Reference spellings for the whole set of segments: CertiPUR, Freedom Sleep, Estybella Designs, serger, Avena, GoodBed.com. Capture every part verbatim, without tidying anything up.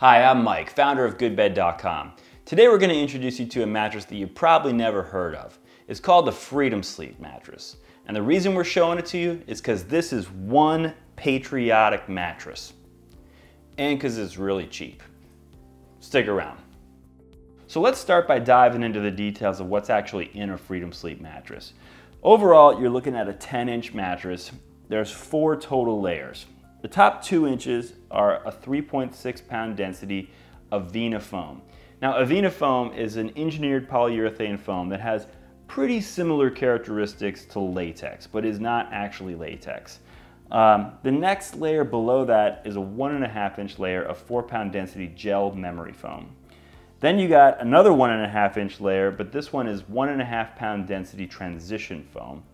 Hi, I'm Mike, founder of good bed dot com. Today we're going to introduce you to a mattress that you probably never heard of. It's called the Freedom Sleep mattress. And the reason we're showing it to you is because this is one patriotic mattress. And because it's really cheap. Stick around. So let's start by diving into the details of what's actually in a Freedom Sleep mattress. Overall, you're looking at a ten inch mattress. There's four total layers. The top two inches are a three point six pound density Avena foam. Now, Avena foam is an engineered polyurethane foam that has pretty similar characteristics to latex, but is not actually latex. Um, the next layer below that is a one and a half inch layer of four pound density gel memory foam. Then you got another one and a half inch layer, but this one is one and a half pound density transition foam.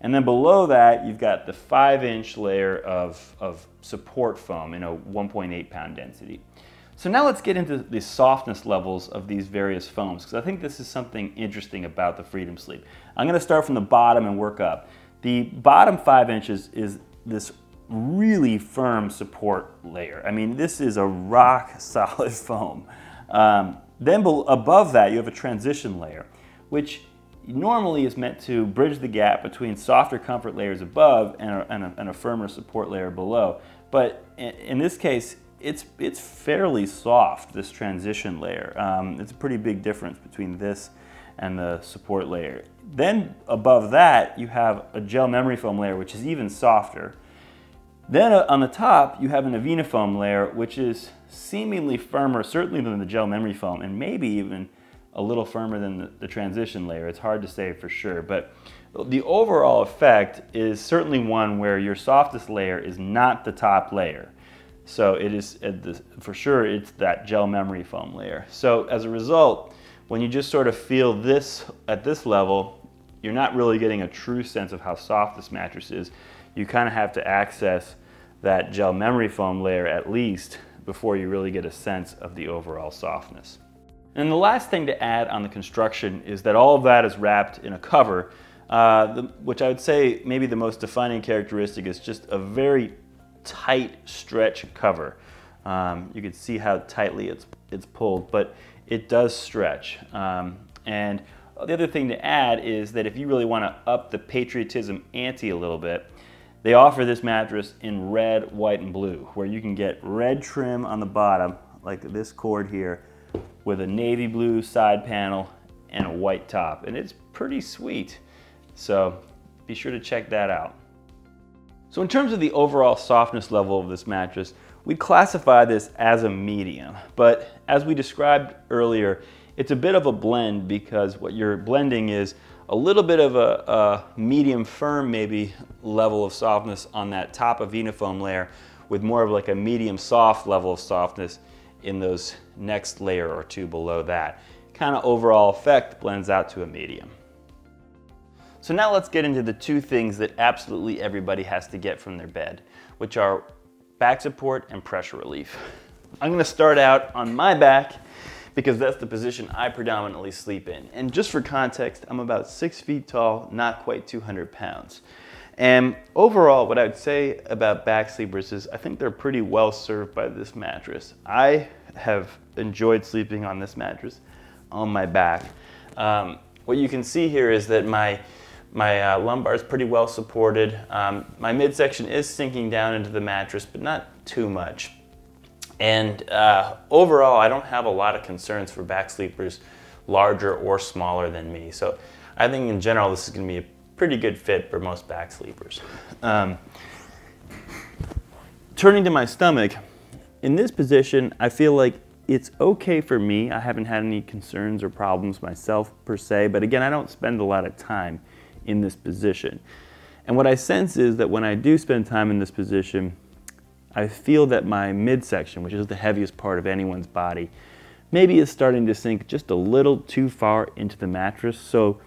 And then below that, you've got the five inch layer of, of support foam in a one point eight pound density. So now let's get into the softness levels of these various foams, because I think this is something interesting about the Freedom Sleep. I'm gonna start from the bottom and work up. The bottom five inches is this really firm support layer. I mean, this is a rock solid foam. Um, then above that, you have a transition layer, which normally is meant to bridge the gap between softer comfort layers above and a, and a, and a firmer support layer below. But in, in this case, it's, it's fairly soft, this transition layer. Um, it's a pretty big difference between this and the support layer. Then above that, you have a gel memory foam layer, which is even softer. Then on the top, you have an Avena foam layer, which is seemingly firmer, certainly than the gel memory foam, and maybe even a little firmer than the, the transition layer. It's hard to say for sure, but the overall effect is certainly one where your softest layer is not the top layer. So it is, at the, for sure, it's that gel memory foam layer. So as a result, when you just sort of feel this at this level, you're not really getting a true sense of how soft this mattress is. You kind of have to access that gel memory foam layer at least before you really get a sense of the overall softness. And the last thing to add on the construction is that all of that is wrapped in a cover, uh, the, which I would say maybe the most defining characteristic is just a very tight stretch cover. Um, you can see how tightly it's, it's pulled, but it does stretch. Um, and the other thing to add is that if you really want to up the patriotism ante a little bit, they offer this mattress in red, white, and blue, where you can get red trim on the bottom, like this cord here, with a navy blue side panel and a white top. And it's pretty sweet. So be sure to check that out. So in terms of the overall softness level of this mattress, we classify this as a medium. But as we described earlier, it's a bit of a blend, because what you're blending is a little bit of a, a medium firm maybe level of softness on that top Avena foam layer with more of like a medium soft level of softness in those next layer or two below that. Kind of overall effect blends out to a medium. So now let's get into the two things that absolutely everybody has to get from their bed, which are back support and pressure relief. I'm gonna start out on my back because that's the position I predominantly sleep in. And just for context, I'm about six feet tall, not quite two hundred pounds. And overall, what I would say about back sleepers is I think they're pretty well served by this mattress. I have enjoyed sleeping on this mattress on my back. Um, what you can see here is that my, my uh, lumbar is pretty well supported. Um, my midsection is sinking down into the mattress, but not too much. And uh, overall, I don't have a lot of concerns for back sleepers larger or smaller than me. So I think in general, this is gonna be a pretty good fit for most back sleepers. Um, turning to my stomach, in this position, I feel like it's okay for me. I haven't had any concerns or problems myself per se, but again, I don't spend a lot of time in this position. And what I sense is that when I do spend time in this position, I feel that my midsection, which is the heaviest part of anyone's body, maybe is starting to sink just a little too far into the mattress. So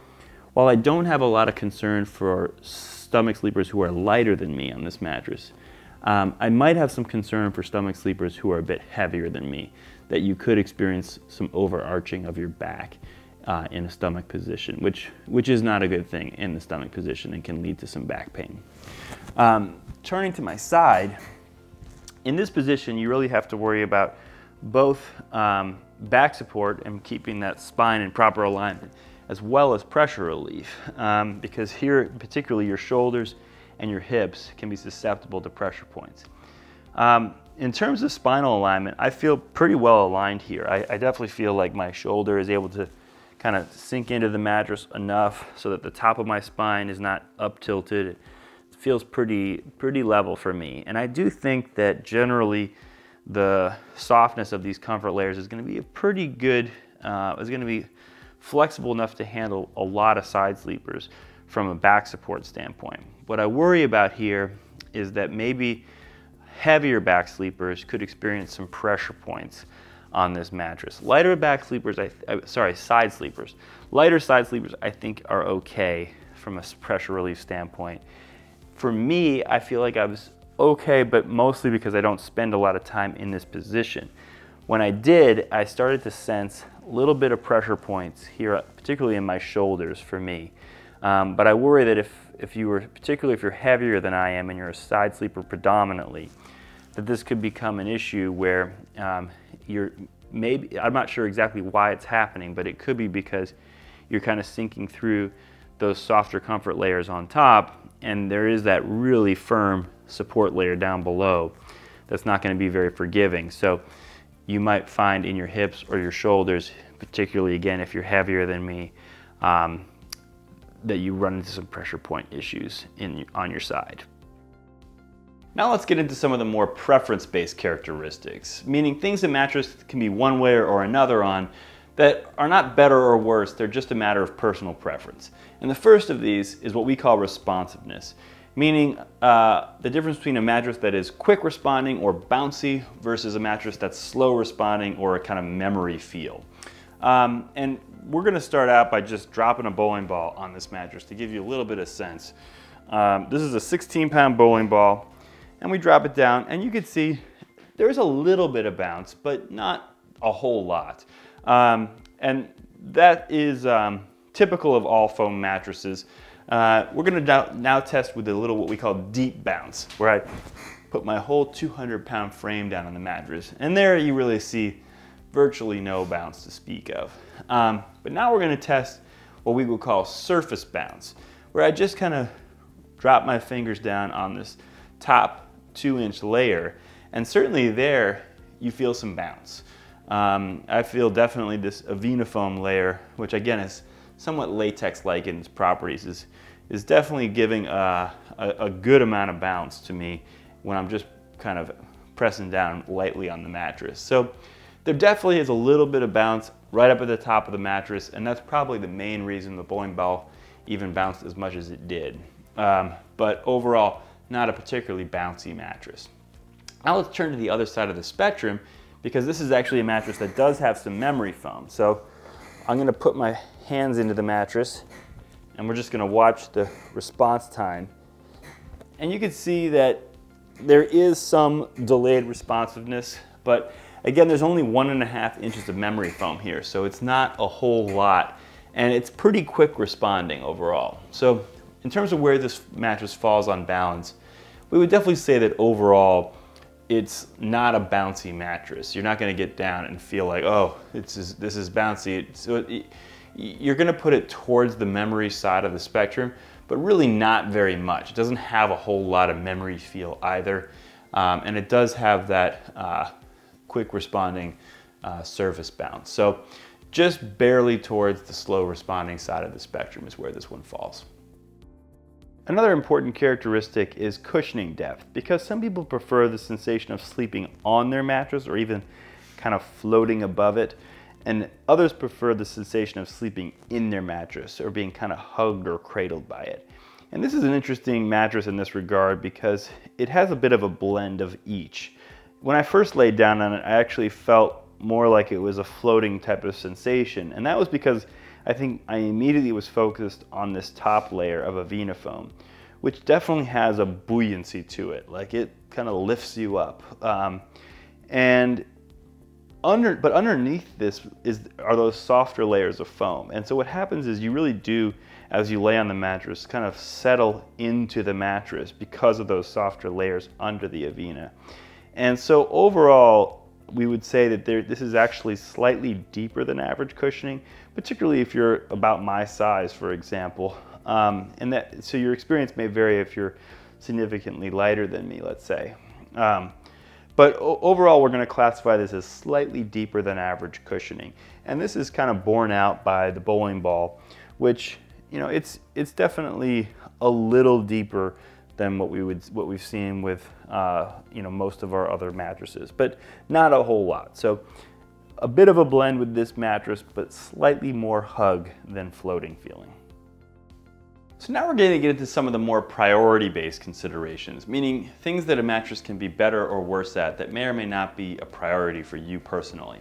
while I don't have a lot of concern for stomach sleepers who are lighter than me on this mattress, um, I might have some concern for stomach sleepers who are a bit heavier than me, that you could experience some overarching of your back uh, in a stomach position, which, which is not a good thing in the stomach position and can lead to some back pain. Um, turning to my side, in this position, you really have to worry about both um, back support and keeping that spine in proper alignment, as well as pressure relief, um, because here, particularly your shoulders and your hips can be susceptible to pressure points. Um, in terms of spinal alignment, I feel pretty well aligned here. I, I definitely feel like my shoulder is able to kind of sink into the mattress enough so that the top of my spine is not up tilted. It feels pretty, pretty level for me. And I do think that generally the softness of these comfort layers is going to be a pretty good, uh, is going to be flexible enough to handle a lot of side sleepers from a back support standpoint. What I worry about here is that maybe heavier back sleepers could experience some pressure points on this mattress. Lighter back sleepers, I th sorry, side sleepers. Lighter side sleepers I think are okay from a pressure relief standpoint. For me, I feel like I was okay, but mostly because I don't spend a lot of time in this position. When I did, I started to sense a little bit of pressure points here, particularly in my shoulders for me. Um, but I worry that if, if you were, particularly if you're heavier than I am and you're a side sleeper predominantly, that this could become an issue where um, you're maybe, I'm not sure exactly why it's happening, but it could be because you're kind of sinking through those softer comfort layers on top, and there is that really firm support layer down below that's not going to be very forgiving. So you might find in your hips or your shoulders, particularly again if you're heavier than me, um, that you run into some pressure point issues in, on your side. Now let's get into some of the more preference-based characteristics, meaning things a mattress can be one way or another on that are not better or worse, they're just a matter of personal preference. And the first of these is what we call responsiveness, meaning uh, the difference between a mattress that is quick responding or bouncy versus a mattress that's slow responding or a kind of memory feel. Um, and we're going to start out by just dropping a bowling ball on this mattress to give you a little bit of sense. Um, this is a sixteen pound bowling ball, and we drop it down, and you can see there's a little bit of bounce, but not a whole lot. Um, and that is um, typical of all foam mattresses. Uh, we're going to now test with a little what we call deep bounce, where I put my whole two hundred pound frame down on the mattress, and there you really see virtually no bounce to speak of. Um, but now we're going to test what we would call surface bounce, where I just kind of drop my fingers down on this top two inch layer. And certainly there you feel some bounce. Um, I feel definitely this Avena foam layer, which again is somewhat latex-like in its properties, is, is definitely giving a, a, a good amount of bounce to me when I'm just kind of pressing down lightly on the mattress. So there definitely is a little bit of bounce right up at the top of the mattress, and that's probably the main reason the bowling ball even bounced as much as it did. Um, but overall, not a particularly bouncy mattress. Now let's turn to the other side of the spectrum, because this is actually a mattress that does have some memory foam. So I'm going to put my hands into the mattress, and we're just going to watch the response time. And you can see that there is some delayed responsiveness, but again, there's only one and a half inches of memory foam here, so it's not a whole lot, and it's pretty quick responding overall. So in terms of where this mattress falls on balance, we would definitely say that overall, it's not a bouncy mattress. You're not gonna get down and feel like, oh, it's just, this is bouncy. So it, you're gonna put it towards the memory side of the spectrum, but really not very much. It doesn't have a whole lot of memory feel either, um, and it does have that uh, quick responding uh, surface bounce. So just barely towards the slow responding side of the spectrum is where this one falls. Another important characteristic is cushioning depth, because some people prefer the sensation of sleeping on their mattress or even kind of floating above it, and others prefer the sensation of sleeping in their mattress or being kind of hugged or cradled by it. And this is an interesting mattress in this regard because it has a bit of a blend of each. When I first laid down on it, I actually felt more like it was a floating type of sensation. And that was because I think I immediately was focused on this top layer of Avena foam, which definitely has a buoyancy to it. Like it kind of lifts you up. Um, and under, but underneath this is, are those softer layers of foam. And so what happens is you really do, as you lay on the mattress, kind of settle into the mattress because of those softer layers under the Avena. And so overall, we would say that there, this is actually slightly deeper than average cushioning, particularly if you're about my size, for example. Um, and that, so your experience may vary if you're significantly lighter than me, let's say. Um, but overall, we're gonna classify this as slightly deeper than average cushioning. And this is kind of borne out by the bowling ball, which, you know, it's, it's definitely a little deeper than what we would, what we've seen with, uh, you know, most of our other mattresses, but not a whole lot. So a bit of a blend with this mattress, but slightly more hug than floating feeling. So now we're going to get into some of the more priority-based considerations, meaning things that a mattress can be better or worse at that may or may not be a priority for you personally.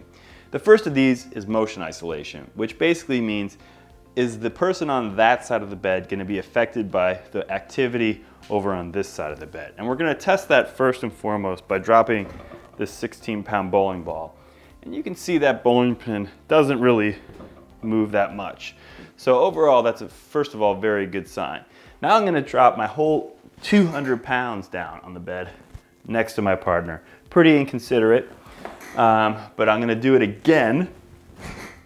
The first of these is motion isolation, which basically means, is the person on that side of the bed going to be affected by the activity over on this side of the bed? And we're going to test that first and foremost by dropping this sixteen pound bowling ball. And you can see that bowling pin doesn't really move that much. So overall, that's a, first of all, very good sign. Now I'm gonna drop my whole two hundred pounds down on the bed next to my partner. Pretty inconsiderate, um, but I'm gonna do it again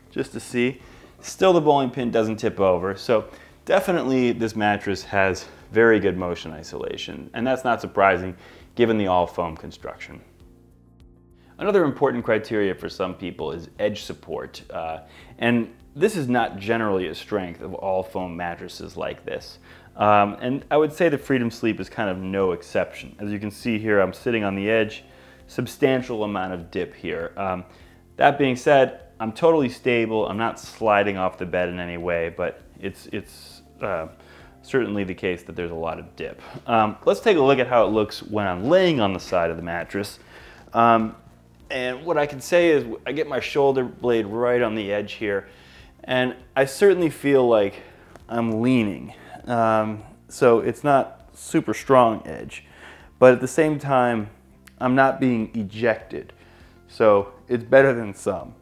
just to see. Still the bowling pin doesn't tip over. So definitely this mattress has very good motion isolation, and that's not surprising given the all foam construction. Another important criteria for some people is edge support. Uh, and this is not generally a strength of all foam mattresses like this. Um, and I would say the Freedom Sleep is kind of no exception. As you can see here, I'm sitting on the edge, substantial amount of dip here. Um, that being said, I'm totally stable. I'm not sliding off the bed in any way, but it's, it's uh, certainly the case that there's a lot of dip. Um, let's take a look at how it looks when I'm laying on the side of the mattress. Um, And what I can say is I get my shoulder blade right on the edge here, and I certainly feel like I'm leaning. Um, so it's not super strong edge, but at the same time, I'm not being ejected. So it's better than some.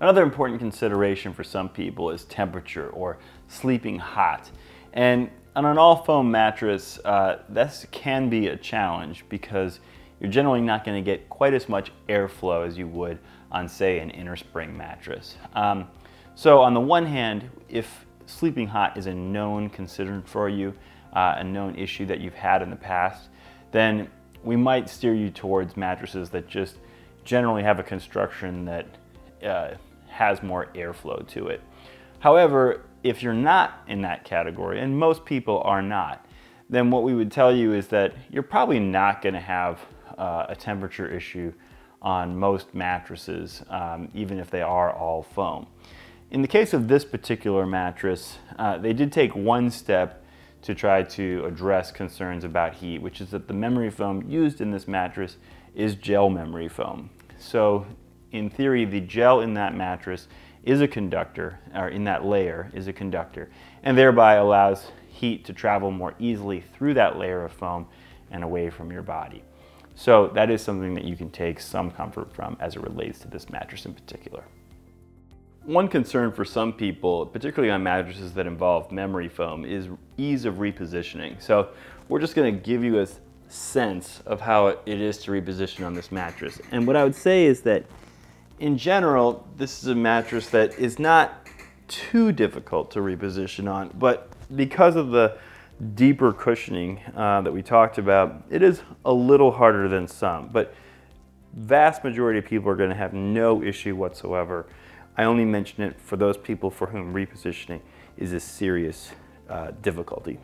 Another important consideration for some people is temperature or sleeping hot. And on an all foam mattress, uh, this can be a challenge because you're generally not going to get quite as much airflow as you would on, say, an inner spring mattress. Um, so on the one hand, if sleeping hot is a known concern for you, uh, a known issue that you've had in the past, then we might steer you towards mattresses that just generally have a construction that uh, has more airflow to it. However, if you're not in that category, and most people are not, then what we would tell you is that you're probably not going to have Uh, a temperature issue on most mattresses, um, even if they are all foam. In the case of this particular mattress, uh, they did take one step to try to address concerns about heat, which is that the memory foam used in this mattress is gel memory foam. So in theory, the gel in that mattress is a conductor, or in that layer is a conductor, and thereby allows heat to travel more easily through that layer of foam and away from your body. So that is something that you can take some comfort from as it relates to this mattress in particular. One concern for some people, particularly on mattresses that involve memory foam, is ease of repositioning. So we're just going to give you a sense of how it is to reposition on this mattress. And what I would say is that in general, this is a mattress that is not too difficult to reposition on, but because of the deeper cushioning uh, that we talked about, it is a little harder than some, but vast majority of people are going to have no issue whatsoever. I only mention it for those people for whom repositioning is a serious uh, difficulty.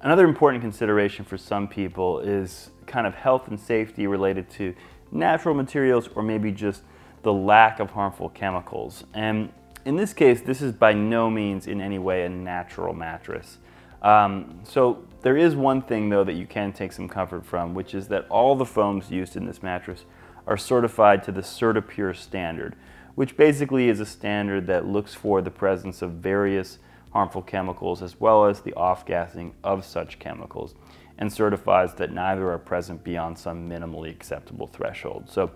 Another important consideration for some people is kind of health and safety related to natural materials or maybe just the lack of harmful chemicals. And in this case, this is by no means in any way a natural mattress. Um, so there is one thing though that you can take some comfort from, which is that all the foams used in this mattress are certified to the CertiPUR standard, which basically is a standard that looks for the presence of various harmful chemicals as well as the off-gassing of such chemicals, and certifies that neither are present beyond some minimally acceptable threshold. So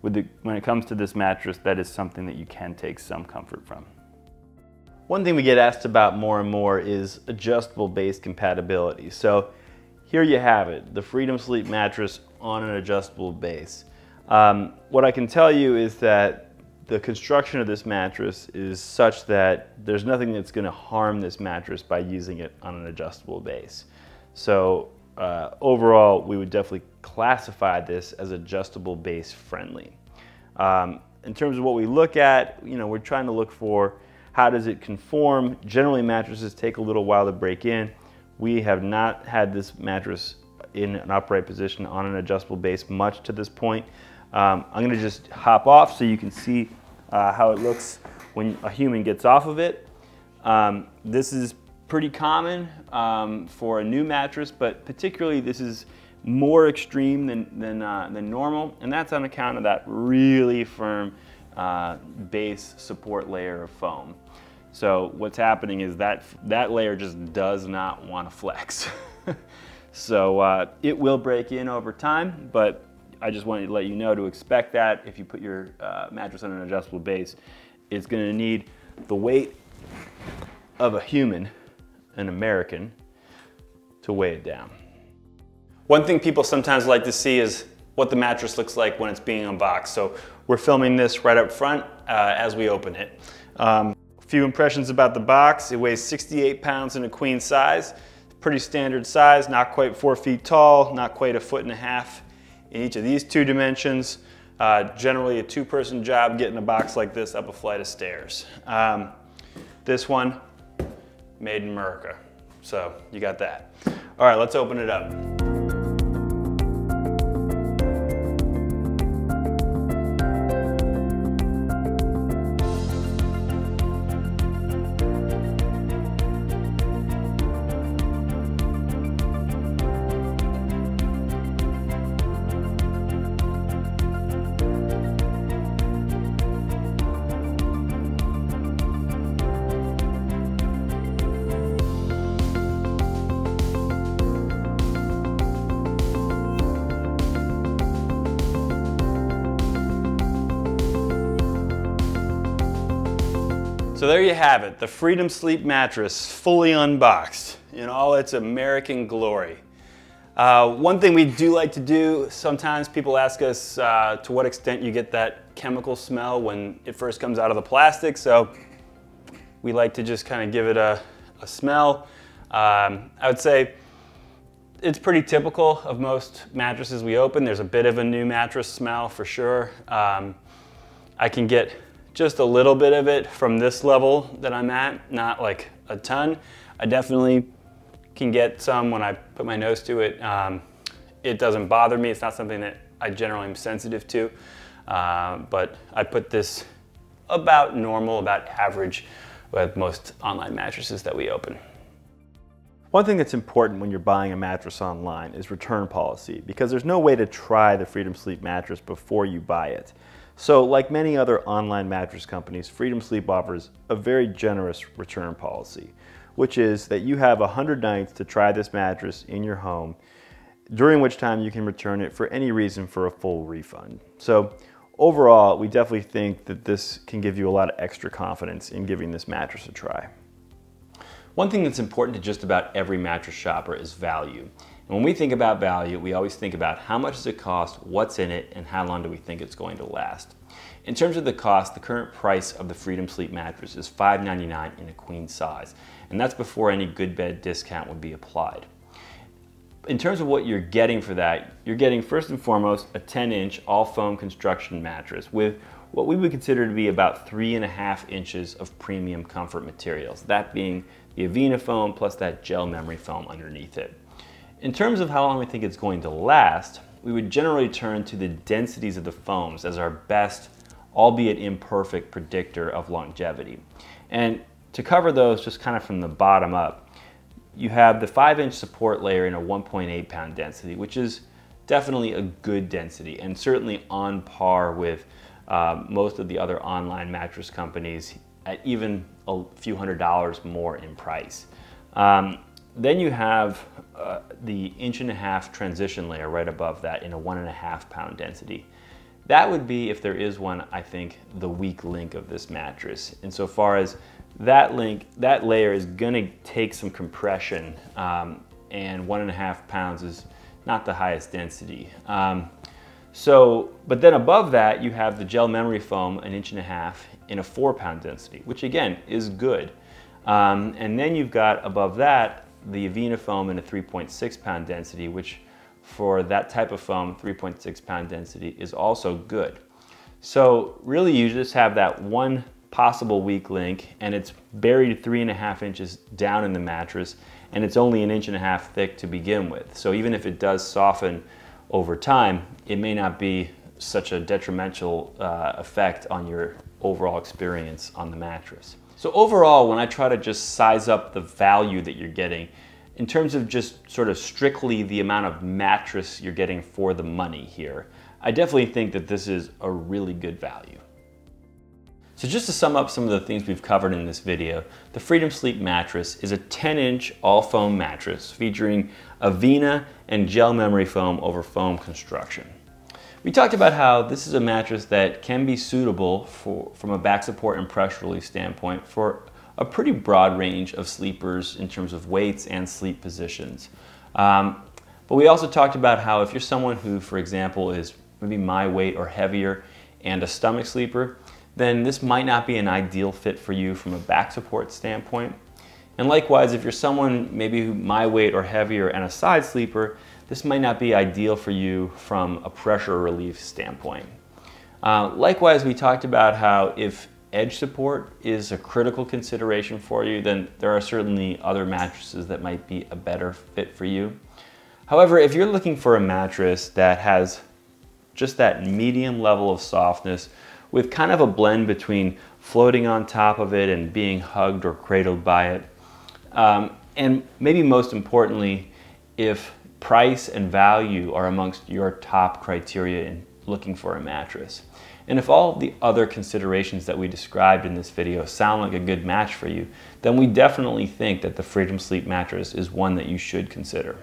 with the, when it comes to this mattress, that is something that you can take some comfort from. One thing we get asked about more and more is adjustable base compatibility. So here you have it, the Freedom Sleep mattress on an adjustable base. Um, what I can tell you is that the construction of this mattress is such that there's nothing that's going to harm this mattress by using it on an adjustable base. So uh, overall, we would definitely classify this as adjustable base friendly. Um, in terms of what we look at, you know, we're trying to look for how does it conform. Generally, mattresses take a little while to break in. We have not had this mattress in an upright position on an adjustable base much to this point. Um, I'm going to just hop off so you can see uh, how it looks when a human gets off of it. Um, this is pretty common um, for a new mattress, but particularly this is more extreme than, than, uh, than normal, and that's on account of that really firm uh, base support layer of foam. So what's happening is that that layer just does not want to flex. So uh, it will break in over time, but I just wanted to let you know to expect that if you put your uh, mattress on an adjustable base, it's going to need the weight of a human, an American, to weigh it down. One thing people sometimes like to see is what the mattress looks like when it's being unboxed. So we're filming this right up front uh, as we open it. Um, few impressions about the box. It weighs sixty-eight pounds in a queen size. Pretty standard size, not quite four feet tall, not quite a foot and a half in each of these two dimensions. Uh, generally a two-person job getting a box like this up a flight of stairs. Um, this one, made in America. So you got that. All right, let's open it up. So there you have it, the Freedom Sleep mattress, fully unboxed in all its American glory. Uh, one thing we do like to do, sometimes people ask us uh, to what extent you get that chemical smell when it first comes out of the plastic, so we like to just kind of give it a, a smell. Um, I would say it's pretty typical of most mattresses we open. There's a bit of a new mattress smell for sure. Um, I can get just a little bit of it from this level that I'm at, not like a ton. I definitely can get some when I put my nose to it. Um, it doesn't bother me. It's not something that I generally am sensitive to, uh, but I put this about normal, about average with most online mattresses that we open. One thing that's important when you're buying a mattress online is return policy, because there's no way to try the Freedom Sleep mattress before you buy it. So like many other online mattress companies, Freedom Sleep offers a very generous return policy, which is that you have one hundred nights to try this mattress in your home, during which time you can return it for any reason for a full refund. So overall, we definitely think that this can give you a lot of extra confidence in giving this mattress a try. One thing that's important to just about every mattress shopper is value. When we think about value, we always think about how much does it cost, what's in it, and how long do we think it's going to last. In terms of the cost, the current price of the Freedom Sleep mattress is five ninety-nine in a queen size, and that's before any good bed discount would be applied. In terms of what you're getting for that, you're getting first and foremost a ten inch all foam construction mattress with what we would consider to be about three and a half inches of premium comfort materials, that being the Avena foam plus that gel memory foam underneath it. In terms of how long we think it's going to last, we would generally turn to the densities of the foams as our best, albeit imperfect, predictor of longevity. And to cover those just kind of from the bottom up, you have the five inch support layer in a one point eight pound density, which is definitely a good density and certainly on par with uh, most of the other online mattress companies at even a few hundred dollars more in price. Um, Then you have uh, the inch and a half transition layer right above that in a one and a half pound density. That would be, if there is one, I think, the weak link of this mattress. Insofar as that link, that layer is gonna take some compression um, and one and a half pounds is not the highest density. Um, so, but then above that you have the gel memory foam, an inch and a half in a four pound density, which again is good. Um, and then you've got above that the Avena foam in a three point six pound density, which for that type of foam, three point six pound density is also good. So really you just have that one possible weak link, and it's buried three and a half inches down in the mattress, and it's only an inch and a half thick to begin with. So even if it does soften over time, it may not be such a detrimental uh, effect on your overall experience on the mattress. So overall, when I try to just size up the value that you're getting, in terms of just sort of strictly the amount of mattress you're getting for the money here, I definitely think that this is a really good value. So just to sum up some of the things we've covered in this video, the Freedom Sleep mattress is a ten inch all foam mattress featuring Avena and gel memory foam over foam construction. We talked about how this is a mattress that can be suitable for, from a back support and pressure relief standpoint, for a pretty broad range of sleepers in terms of weights and sleep positions. Um, but we also talked about how if you're someone who, for example, is maybe my weight or heavier and a stomach sleeper, then this might not be an ideal fit for you from a back support standpoint. And likewise, if you're someone maybe my weight or heavier and a side sleeper, this might not be ideal for you from a pressure relief standpoint. Uh, likewise, we talked about how if edge support is a critical consideration for you, then there are certainly other mattresses that might be a better fit for you. However, if you're looking for a mattress that has just that medium level of softness, with kind of a blend between floating on top of it and being hugged or cradled by it. Um, and maybe most importantly, if price and value are amongst your top criteria in looking for a mattress, and if all the other considerations that we described in this video sound like a good match for you, then we definitely think that the Freedom Sleep mattress is one that you should consider.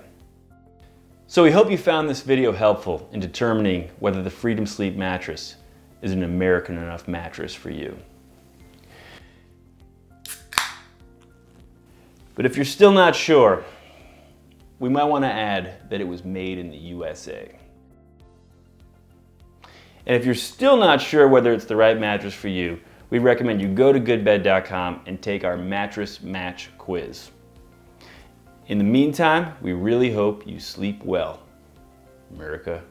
So we hope you found this video helpful in determining whether the Freedom Sleep mattress is an American enough mattress for you. But if you're still not sure, we might want to add that it was made in the U S A. And if you're still not sure whether it's the right mattress for you, we recommend you go to good bed dot com and take our mattress match quiz. In the meantime, we really hope you sleep well, America.